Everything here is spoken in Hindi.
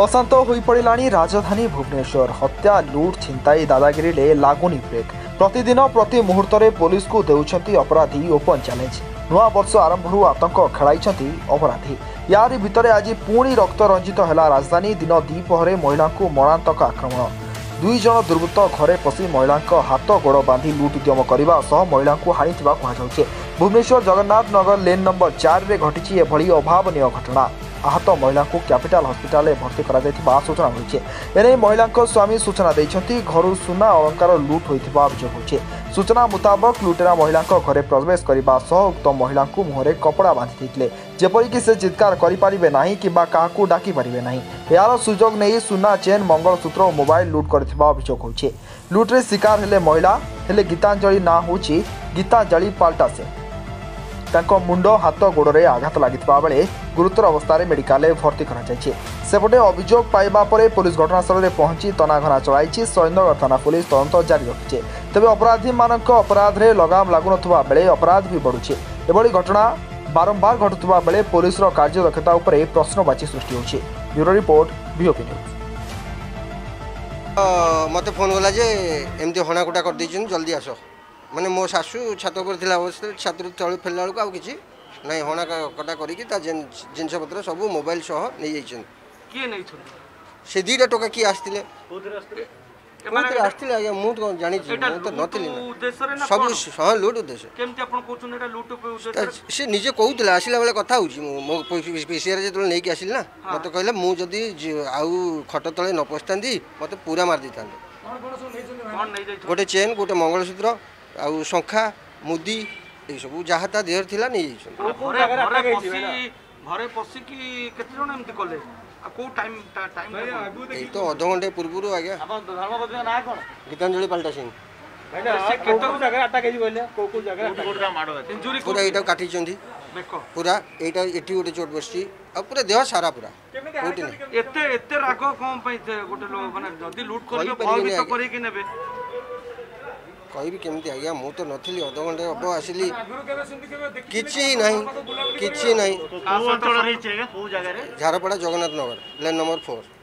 अशांत हो पड़ा राजधानी भुवनेश्वर। हत्या लूट छिंताई दादागिरी ले लागुनी ब्रेक। प्रतिदिन प्रति मुहूर्त में पुलिस को देउछंती अपराधी ओपन चैलेंज। नुआ वर्ष आरंभरू आतंक खेलाई अपराधी। यारि भितरे आज पुणी रक्त रंजित है राजधानी। दिन द्विपहर महिला को मरणांतक आक्रमण। दुई जन दुर्वृत्त घरे पशि महिला हाथ गोड़ बांधि लूट उद्यम करने सह महिला हाणी कहुचे। भुवनेश्वर जगन्नाथ नगर लेन नंबर 4 में घटी एभली अभावनीय घटना। आहत महिला को कैपिटाल हस्पिटाल भर्ती सूचना मिली। एने महिला स्वामी सूचना देते घर सुना अलंकार लुट होता अभियोग होचे। सूचना मुताबक लुटेरा महिला घरे प्रवेश करने सह उक्त महिला मुहर कपड़ा बांधि जेपरिक से चित्कार करें ना कि डाकी पारे ना। यार सुजोग नहीं सुना चेन मंगलसूत्र और मोबाइल लुट करथिबा अभियोग होचे। लुट्रे शिकार हेले महिला हेले गीतांजलि ना होची गीतांजलि पाल्टा से। तांको मुंडो हाथ गोड़े आघात लगिथिबा बेले गुरुतर अवस्था मेडिकल में भर्ती करा जायछि। सेपटे अभियोग पाइबा परे पुलिस घटनास्थल में पहुंची तनाघना चलाई। सैन्यनगर थाना पुलिस तदंत जारी रखिछे। तबे अपराधी मानक अपराध रे लगाम लागुनथबा बेले अपराध भी बढ़ुछे। एभली घटना बारंबार घटुवा बेले पुलिस कार्यदक्षता उपरे प्रश्नवाची सृष्टि होछि। Bureau report BOP news. मते फोन गला जे एमती हणाकुटा कर देछन जल्दी आसो। माने मो सासू छात ऊपर थिला अवस्था छात्र तळु फेलला लक आउ किछि नै हणा कटा करी कि ता जिंस पत्र सब मोबाइल सह नै जाइछन। के नै छन से दीटा टका की आस्तिले ओदर आस्तिले एमान आस्तिले आ मु तो जानि छी मु तो नथिली ना उद्देश्य रे ना सब सह लूट उद्देश्य केमती आपण कोछन एटा लूट पे उद्देश्य से निजे कहउतला आसिला बेले कथा होउची। मो पीसीआर जे तो नै कि आसिल ना मते कहले मु जदी आउ खट तळे न पस्तांदी मते पूरा मार दितांदी। गोटे चेन गोटे मंगलसूत्र आउ संखा मुदी ए सब जहाता देहर थिला नै जाइछन। घरे पसी कि केते जण एमती कले को टाइम टाइम ए तो आधा घंटे पूर्व आ गया। अब धर्मपद ना कोन गीतांजलि पाल्टा सिंह भाई ना केतो जगह अटक गई बोले को जगह पूरा मारो इंजुरी पूरा एटा काटी चंदी बेको पूरा एटा एटी गोटे चोट बसची अब पूरा देह सारा पूरा एते एते राग कोम पई गोटे लोग माने जदी लूट करबे फल भी तो करी कि नेबे कहि भी केमती आ गया। मु तो नथिली आधा घंटे अब आसिली किछि नहीं झारपड़ा जगन्नाथ नगर लेन नंबर 4।